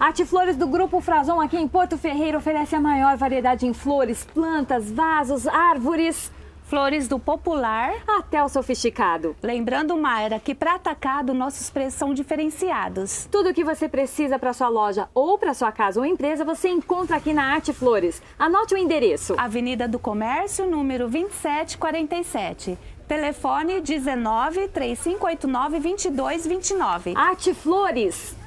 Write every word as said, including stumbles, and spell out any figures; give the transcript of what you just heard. A Arte Flores do Grupo Frazon aqui em Porto Ferreira oferece a maior variedade em flores, plantas, vasos, árvores... Flores do popular até o sofisticado. Lembrando, Mayra, que para atacado nossos preços são diferenciados. Tudo o que você precisa para sua loja ou para sua casa ou empresa, você encontra aqui na Arte Flores. Anote o endereço. Avenida do Comércio, número vinte e sete quarenta e sete. Telefone dezenove, três cinco oito nove, vinte e dois vinte e nove. Arte Flores.